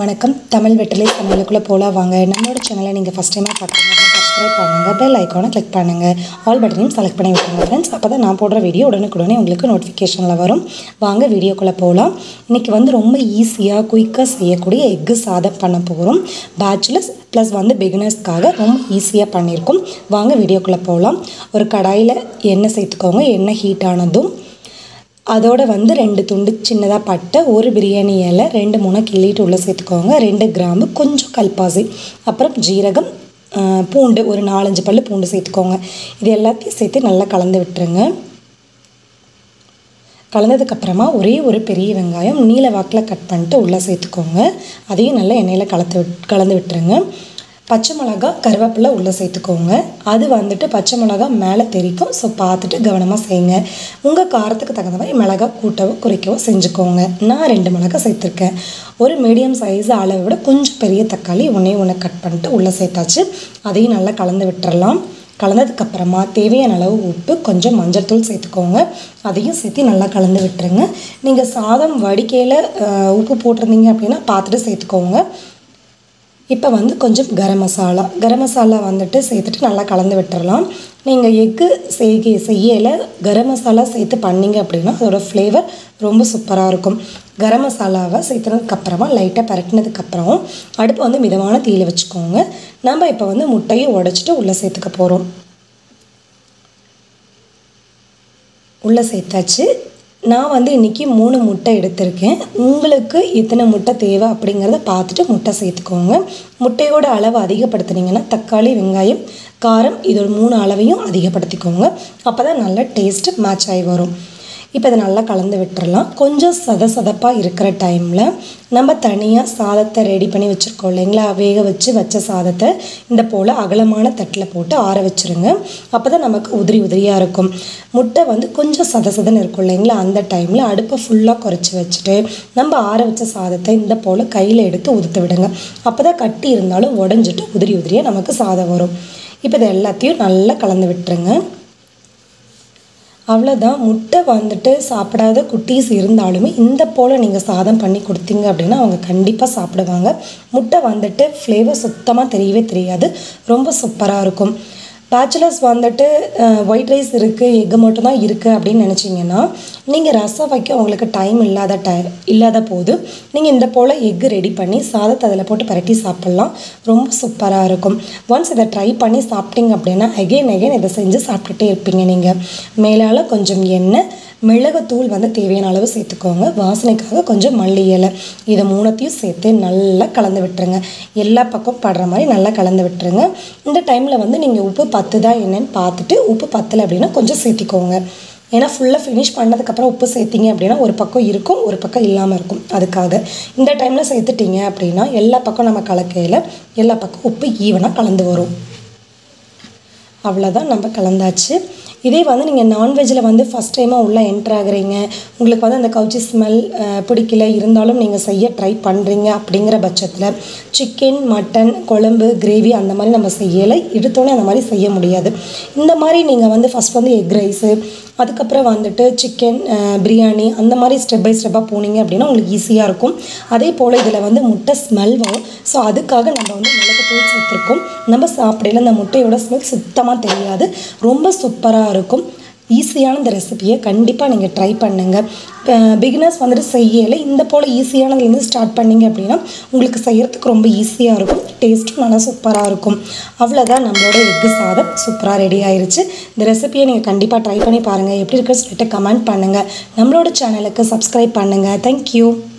வணக்கம் தமிழ் வெற்றிலை சமையலுக்குள்ள போலாம் வாங்க நம்மளோட சேனலை நீங்க ஃபர்ஸ்ட் டைமா பாக்குறீங்கன்னா சப்ஸ்கிரைப் பண்ணுங்க பெல் ஐகானை கிளிக் பண்ணுங்க ஆல் பட்டனையும் செலக்ட் பண்ணி விட்டுங்க फ्रेंड्स அப்பதான் நான் போடுற வீடியோ உடனுக்குடனே உங்களுக்கு நோட்டிஃபிகேஷன்ல வரும் வாங்க வீடியோக்குள்ள போலாம் இன்னைக்கு வந்து ரொம்ப ஈஸியா குயிக்கா செய்யக்கூடிய எக் சாதம் பண்ண போறோம் பேச்சுலர்ஸ் ப்ளஸ் வந்து பிகினர்ஸ்க்காக ரொம்ப ஈஸியா பண்ணிருக்கோம் வாங்க வீடியோக்குள்ள போலாம் ஒரு கடாயில எண்ணெய் சேர்த்துக்கோங்க எண்ணெய் ஹீட் ஆனதும் அதோட வந்து ரெண்டு துண்டு சின்னதா பட்டை ஒரு பிரியாணி இலை ரெண்டு மூணு கிள்ளிட்டு உள்ள சேர்த்துக்கோங்க 2 கிராம் கொஞ்சம் கல்பாசி அப்புறம் ஜீரகம் பூண்டு ஒரு 4-5 பல்லு பூண்டு சேர்த்துக்கோங்க இது எல்லாத்தையும் சேர்த்து நல்லா கலந்து விட்டுருங்க கலந்ததுக்கு அப்புறமா ஒரே ஒரு பெரிய வெங்காயம் நீல வாக்குல கட் பண்ணிட்டு உள்ள சேர்த்துக்கோங்க அதையும் நல்லா எண்ணெயில கலந்து விட்டுருங்க பச்சை மிளகாய் கருவேப்பிலை உள்ள சேர்த்துக்கோங்க அது வந்துட்டு பச்சை மிளகாய் மேலே தெரிக்கும் சோ பார்த்துட்டு கவனமா செய்யுங்க உங்க காரத்துக்கு தகுந்த மாதிரி மிளகாய் கூட்டவோ குறைக்கவோ செஞ்சுக்கோங்க நான் 2 மிளகாய் சேர்த்திருக்கேன் ஒரு மீடியம் சைஸ் அளவை விட கொஞ்சம் பெரிய தக்காளி ஒண்ணே கட் பண்ணிட்டு உள்ள சேர்த்தாச்சு அதையும் நல்லா கலந்து விட்டுறலாம் கலந்ததுக்கு அப்புறமா தேவையான அளவு உப்பு கொஞ்சம் மஞ்சள் தூள் சேர்த்துக்கோங்க அதையும் சேர்த்து நல்லா கலந்து விட்டுருங்க நீங்க சாதம் வடிக்கையில உப்பு போட்டுறீங்க அப்படினா பார்த்துட்டு சேர்த்துக்கோங்க இப்போ வந்து கொஞ்சம் கரம் மசாலா வந்துட்டு சேர்த்துட்டு நல்லா கலந்து விட்டுறலாம் நீங்க எக் செய்யல கரம் மசாலா சேர்த்து பண்ணீங்க அப்படினா அதோட ஃப்ளேவர் ரொம்ப சூப்பரா இருக்கும் கரம் மசாலாவை சேர்த்ததுக்கு அப்புறமா லைட்டா பரட்டினதுக்கு அப்புறம் அடுப்பு வந்து மிதமான தீயில வச்சுக்கோங்க நாம இப்போ வந்து முட்டையை உடைச்சிட்டு உள்ள சேர்த்துக்க போறோம் உள்ள சேர்த்தாச்சு நான் வந்து இன்னைக்கு 3 முட்டை எடுத்துர்க்கேன் உங்களுக்கு எத்தனை முட்டை தேவை அப்படிங்கறத பார்த்துட்டு முட்டை சேர்த்துக்கோங்க முட்டையோட அளவு அதிகப்படுத்துனீங்கன்னா தக்காளி வெங்காயம் காரம் இதோட 3 அளவையும் அதிகப்படுத்திக்கோங்க அப்பதான் நல்ல டேஸ்ட் மேட்ச் ஆயி வரும் இப்போ இத நல்லா கலந்து விட்டுறலாம் கொஞ்சம் சதசதப்பா இருக்கிற டைம்ல நம்ம தனியா சாதத்தை ரெடி பண்ணி வச்சிருக்கோம் இல்லங்களா வேக வச்ச சாதத்தை இந்த போல அகலமான தட்டல போட்டு ஆற வச்சிருங்க அப்பதான் நமக்கு உதிரியா இருக்கும் முட்டை வந்து கொஞ்சம் சதசதன்னு இருக்கும் இல்லங்களா அந்த டைம்ல அடுப்பை ஃபுல்லா குறைச்சு வச்சிட்டு நம்ம ஆற வச்ச சாதத்தை இந்த போல கையில எடுத்து உதுத்து விடுங்க அப்பதான் கட்டி இருந்தாலும் உடைஞ்சிட்டு உதிரியா நமக்கு சாதம் வரும் இப்போ இத எல்லாத்தையும் நல்லா கலந்து விட்டுருங்க அவ்வளவுதான் முட்டை வந்துட்டு சாப்பிடாத குட்டீஸ் இருந்தாலுமே இந்த போல நீங்க சாதம் பண்ணி கொடுத்தீங்க அப்படினா அவங்க கண்டிப்பா சாப்பிடுவாங்க முட்டை வந்துட்டு ஃப்ளேவர் சுத்தமா தெரியாது ரொம்ப சூப்பரா இருக்கும் பேச்சுலர்ஸ் வந்துட்டு ஒயிட் ரைஸ் இருக்கு எக் மட்டும் தான் இருக்கு அப்படி நினைச்சீங்கன்னா நீங்க ரசம் வைக்க உங்களுக்கு டைம் இல்லாத போது நீங்க இந்த போல எக் ரெடி பண்ணி சாதத்தை அதல போட்டு பரட்டி சாப்பிடலாம் ரொம்ப சூப்பரா இருக்கும் once இத ட்ரை பண்ணி சாப்பிட்டீங்க அப்படினா again இத செஞ்சு சாப்பிட்டுட்டே இருப்பீங்க நீங்க மேலால கொஞ்சம் எண்ணெய் மிளகுத்தூள் வந்து தேவையான அளவு சேர்த்துக்கோங்க வாசனைக்காக கொஞ்சம் மல்லி இலை இத மூணத்தையும் சேர்த்து நல்லா கலந்து விட்டுருங்க எல்லா பக்கம் படுற மாதிரி நல்லா கலந்து விட்டுருங்க இந்த டைம்ல வந்து நீங்க உப்பு 10 தான் என்னன்னு பார்த்துட்டு உப்பு 10ல அப்படினா கொஞ்சம் சேர்த்துக்கோங்க ஏனா ஃபுல்லா finish பண்ணதுக்கு அப்புறம் உப்பு சேர்த்தீங்க அப்படினா ஒரு பக்கம் இருக்கும் ஒரு பக்கம் இல்லாம இருக்கும் அதுக்காக இந்த டைம்ல சேர்த்துட்டீங்க அப்படினா எல்லா பக்கம் நம்ம கலக்கையில எல்லா பக்கம் உப்பு ஈவனா கலந்து வரும் அவ்வளவுதான் நம்ம கலந்தாச்சு இதே வந்து நீங்க நான் வெஜ்ல வந்து ஃபர்ஸ்ட் டைமா உள்ள என்டர் ஆகறீங்க உங்களுக்கு வந்து அந்த கவுச்சி ஸ்மெல் பிடிக்கல இருந்தாலும் நீங்க செய்ய ட்ரை பண்றீங்க அப்படிங்கற பட்சத்துல chicken mutton குழம்பு கிரேவி அந்த மாதிரி நம்ம செய்யல எடுத்தோனே அந்த மாதிரி செய்ய முடியாது இந்த மாதிரி நீங்க வந்து ஃபர்ஸ்ட் வந்து எக் ரைஸ் அதுக்கு அப்புறம் வந்துட்டு chicken பிரியாணி அந்த மாதிரி ஸ்டெப் பை ஸ்டெப்பா போனீங்க அப்படினா உங்களுக்கு ஈஸியா இருக்கும் அதே போல இதல வந்து முட்டை ஸ்மெல் வரும் சோ அதுக்காக நம்ம வந்து மிளகு தூள் சேர்த்திருக்கோம் நம்ம சாப்பிடல அந்த முட்டையோட ஸ்மெல் சுத்தமா தெரியாது ரொம்ப சூப்பரா இருக்கும் ஈஸியான இந்த ரெசிபியை கண்டிப்பா நீங்க ட்ரை பண்ணுங்க பிகினர்ஸ் வந்து செய்யல இந்த போல ஈஸியானதுல இருந்து ஸ்டார்ட் பண்ணீங்க அப்படினா உங்களுக்கு செய்யிறதுக்கு ரொம்ப ஈஸியா இருக்கும் டேஸ்டும் நல்லா சூப்பரா இருக்கும் அவ்வளவுதான் நம்மளோட எக் சாதம் சூப்பரா ரெடி ஆயிருச்சு இந்த ரெசிபியை நீங்க கண்டிப்பா ட்ரை பண்ணி பாருங்க எப்படி இருக்குன்னு சொல்லிட்டு கமெண்ட் பண்ணுங்க நம்மளோட சேனலுக்கு சப்ஸ்கிரைப் பண்ணுங்க Thank you